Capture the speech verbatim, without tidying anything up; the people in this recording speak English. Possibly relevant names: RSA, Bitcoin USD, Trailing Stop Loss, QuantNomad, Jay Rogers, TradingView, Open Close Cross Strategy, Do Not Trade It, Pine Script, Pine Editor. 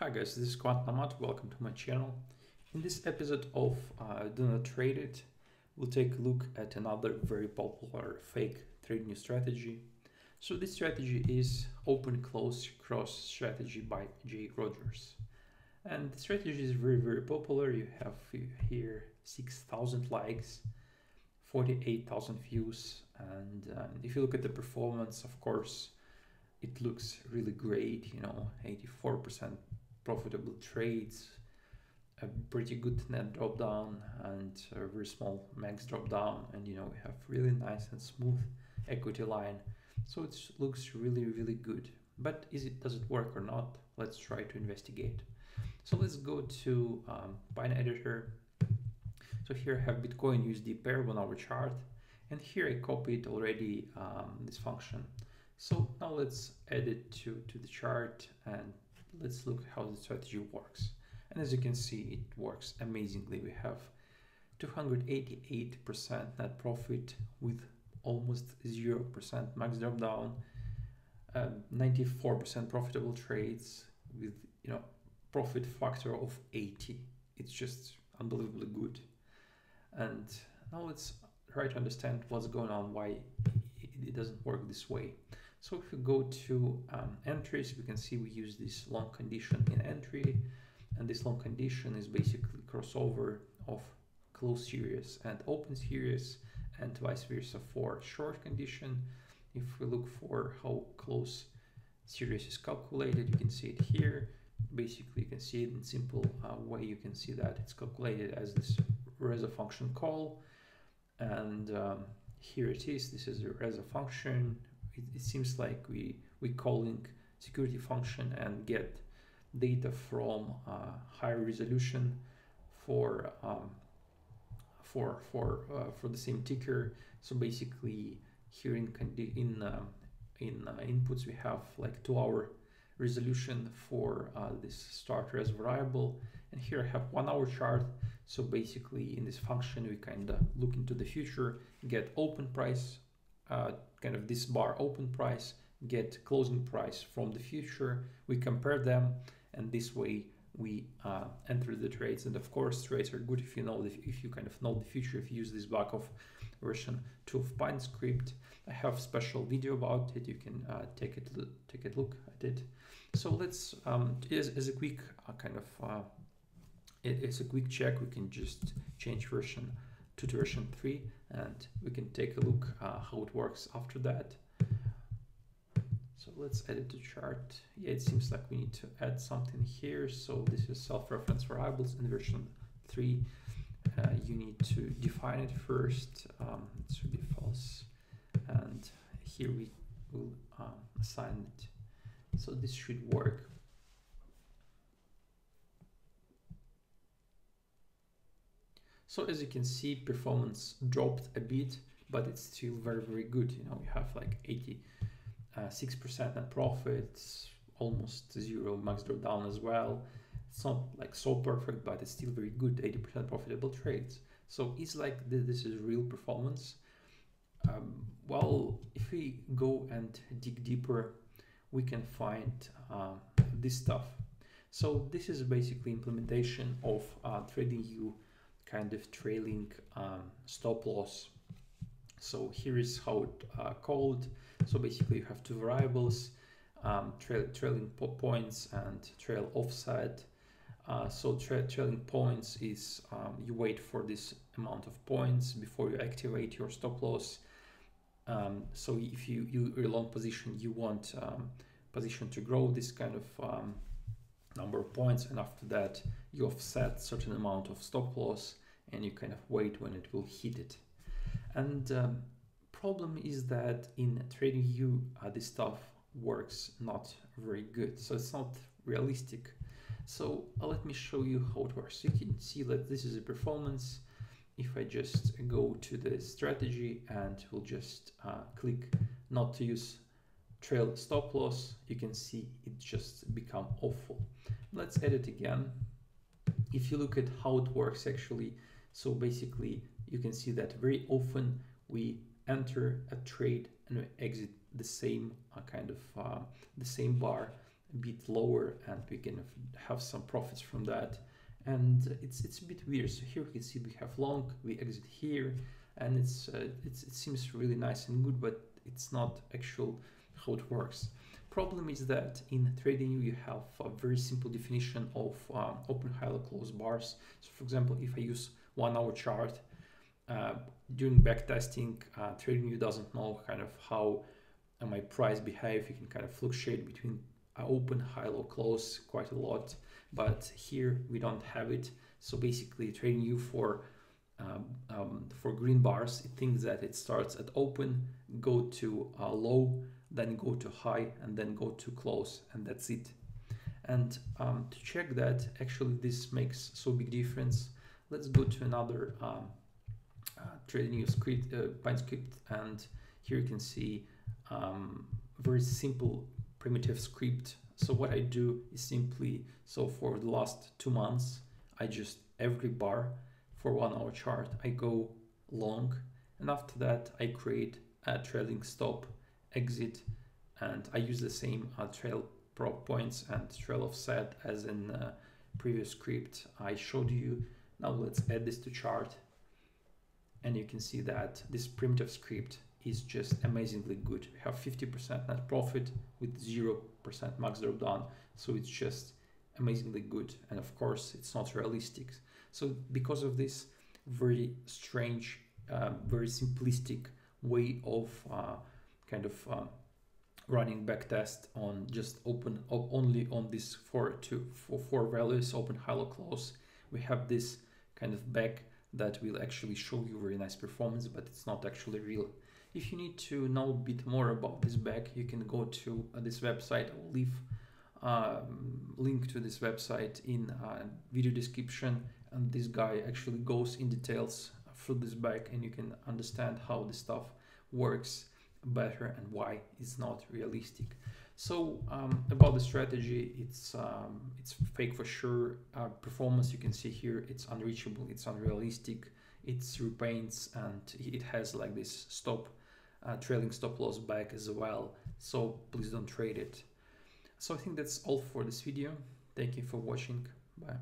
Hi guys, this is QuantNomad, welcome to my channel. In this episode of uh, Do Not Trade It, we'll take a look at another very popular fake trade news strategy. So this strategy is Open Close Cross Strategy by Jay Rogers. And the strategy is very, very popular. You have here six thousand likes, forty-eight thousand views. And uh, if you look at the performance, of course, it looks really great, you know, eighty-four percent profitable trades, a pretty good net drop down and a very small max drop down, and you know, we have really nice and smooth equity line, so it looks really really good. But is it does it work or not? Let's try to investigate. So let's go to um, Pine Editor. So here I have Bitcoin U S D pair one hour chart, and here I copied already um, this function. So now let's add it to to the chart and let's look how the strategy works. And as you can see, it works amazingly. We have two hundred eighty-eight percent net profit with almost zero percent max drop down, ninety-four percent uh, profitable trades with, you know, profit factor of eighty. It's just unbelievably good. And now let's try to understand what's going on, why it doesn't work this way. So if we go to um, entries, we can see we use this long condition in entry, and this long condition is basically crossover of close series and open series, and vice versa for short condition. If we look for how close series is calculated, you can see it here. Basically, you can see it in simple uh, way. You can see that it's calculated as this R S A function call, and um, here it is. This is the R S A function. It seems like we we calling security function and get data from uh, high resolution for um, for for uh, for the same ticker. So basically, here in in uh, in uh, inputs we have like two hour resolution for uh, this start res variable, and here I have one hour chart. So basically, in this function we kind of look into the future, get open price. Uh, kind of this bar open price, get closing price from the future, we compare them, and this way we uh, enter the trades. And of course, trades are good if you know the, if you kind of know the future, if you use this back of version two of Pine Script. I have special video about it, you can uh, take it take a look at it. So let's um, as, as a quick uh, kind of uh, as a quick check, we can just change version to version three, and we can take a look uh, how it works after that. So let's add it to chart. Yeah, it seems like we need to add something here. So this is self-reference variables in version three. Uh, you need to define it first. Um, it should be false, and here we will um, assign it. So this should work. So as you can see, performance dropped a bit, but it's still very, very good. You know, we have like eighty-six percent net profits, almost zero max drop down as well. It's not like so perfect, but it's still very good, eighty percent profitable trades. So it's like th this is real performance. Um, well, if we go and dig deeper, we can find uh, this stuff. So this is basically implementation of uh, TradingView kind of trailing um, stop loss. So here is how it uh, called. So basically you have two variables, um, tra trailing po points and trail offset. Uh, so tra trailing points is um, you wait for this amount of points before you activate your stop loss. Um, so if you, you your long position, you want um, position to grow this kind of um, number of points, and after that you offset certain amount of stop loss and you kind of wait when it will hit it. And um, problem is that in TradingView uh, this stuff works not very good, so it's not realistic. So uh, let me show you how it works. You can see that this is a performance. If I just go to the strategy and we'll just uh, click not to use trail stop loss, you can see it just become awful. Let's add it again. If you look at how it works actually, so basically you can see that very often we enter a trade and we exit the same uh, kind of uh, the same bar a bit lower, and we can have some profits from that. And it's it's a bit weird. So here we can see we have long, we exit here, and it's, uh, it's it seems really nice and good, but it's not actual how it works. Problem is that in TradingView you have a very simple definition of um, open, high, low, close bars. So for example, if I use one hour chart uh, during backtesting, uh, TradingView doesn't know kind of how uh, my price behave. You can kind of fluctuate between open, high, low, close quite a lot, but here we don't have it. So basically TradingView for um, um, for green bars, it thinks that it starts at open, go to uh, low, then go to high, and then go to close, and that's it. And um, to check that actually this makes so big difference, let's go to another um, uh, TradingView script, uh, Pine Script, and here you can see um, very simple primitive script. So what I do is simply, so for the last two months, I just every bar for one hour chart, I go long, and after that I create a trailing stop, exit, and I use the same uh, trail prop points and trail offset as in uh, previous script I showed you. Now let's add this to chart, and you can see that this primitive script is just amazingly good. We have fifty percent net profit with zero percent max drawdown, so it's just amazingly good. And of course it's not realistic. So because of this very strange, uh, very simplistic way of uh, kind of um, running back test on just open, op only on these four, two, four, four values, open, high, low, close, we have this kind of back that will actually show you very nice performance, but it's not actually real. If you need to know a bit more about this back, you can go to uh, this website. I will leave a um, link to this website in uh, video description, and this guy actually goes in details through this back, and you can understand how this stuff works better and why it's not realistic. So um, about the strategy, it's um, it's fake for sure. Uh, performance, you can see here, it's unreachable, it's unrealistic, it's repaints, and it has like this stop uh, trailing stop loss back as well. So please don't trade it. So I think that's all for this video. Thank you for watching. Bye.